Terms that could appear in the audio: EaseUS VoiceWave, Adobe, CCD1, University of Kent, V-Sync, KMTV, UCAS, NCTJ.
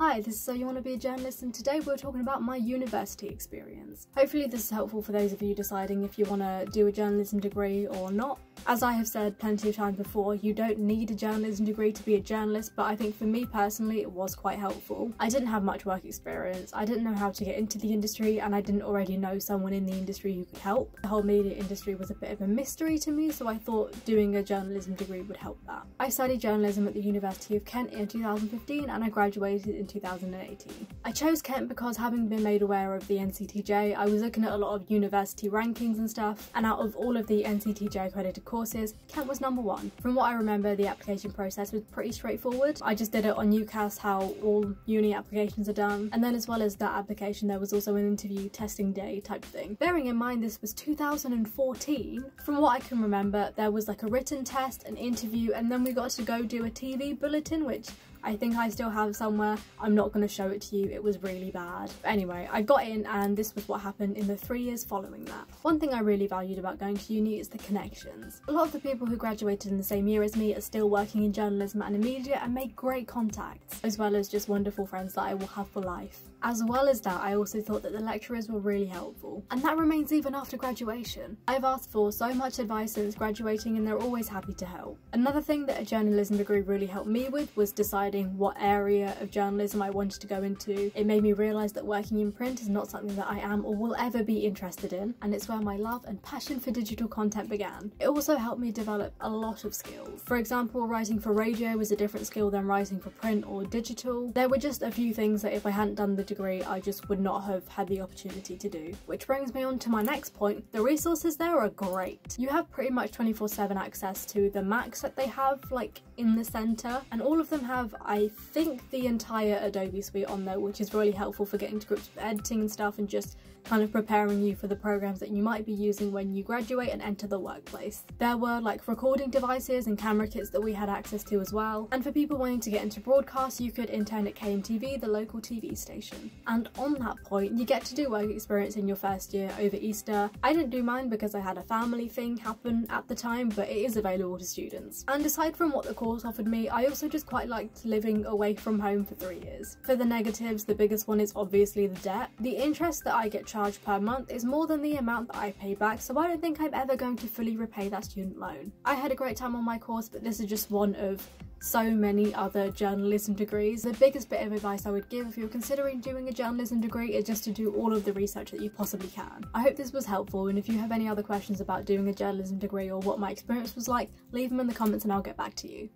Hi, this is So You Want to Be a Journalist, and today we're talking about my university experience. Hopefully this is helpful for those of you deciding if you want to do a journalism degree or not. As I have said plenty of times before, you don't need a journalism degree to be a journalist, but I think for me personally it was quite helpful. I didn't have much work experience, I didn't know how to get into the industry, and I didn't already know someone in the industry who could help. The whole media industry was a bit of a mystery to me, so I thought doing a journalism degree would help that. I studied journalism at the University of Kent in 2015 and I graduated in 2018. I chose Kent because, having been made aware of the NCTJ, I was looking at a lot of university rankings and stuff, and out of all of the NCTJ accredited courses, Kent was number 1. From what I remember, the application process was pretty straightforward. I just did it on UCAS, how all uni applications are done, and then as well as that application there was also an interview testing day type thing. Bearing in mind this was 2014, from what I can remember there was like a written test, an interview, and then we got to go do a TV bulletin, which I think I still have somewhere. I'm not going to show it to you, it was really bad. But anyway, I got in and this was what happened in the 3 years following that. One thing I really valued about going to uni is the connections. A lot of the people who graduated in the same year as me are still working in journalism and in media and make great contacts, as well as just wonderful friends that I will have for life. As well as that, I also thought that the lecturers were really helpful, and that remains even after graduation. I've asked for so much advice since graduating and they're always happy to help. Another thing that a journalism degree really helped me with was deciding what area of journalism I wanted to go into. It made me realise that working in print is not something that I am or will ever be interested in, and it's where my love and passion for digital content began. It also helped me develop a lot of skills. For example, writing for radio was a different skill than writing for print or digital. There were just a few things that if I hadn't done the degree I just would not have had the opportunity to do. Which brings me on to my next point. The resources there are great. You have pretty much 24/7 access to the Macs that they have like in the centre, and all of them have, I think, the entire Adobe suite on there, which is really helpful for getting to grips with editing and stuff and just kind of preparing you for the programs that you might be using when you graduate and enter the workplace. There were like recording devices and camera kits that we had access to as well, and for people wanting to get into broadcast you could intern at KMTV, the local TV station. And on that point, you get to do work experience in your first year over Easter. I didn't do mine because I had a family thing happen at the time, but it is available to students. And aside from what the course offered me, I also just quite liked living away from home for 3 years. For the negatives, the biggest one is obviously the debt. The interest that I get charged per month is more than the amount that I pay back, so I don't think I'm ever going to fully repay that student loan. I had a great time on my course, but this is just one of so many other journalism degrees. The biggest bit of advice I would give if you're considering doing a journalism degree is just to do all of the research that you possibly can. I hope this was helpful, and if you have any other questions about doing a journalism degree or what my experience was like, leave them in the comments and I'll get back to you.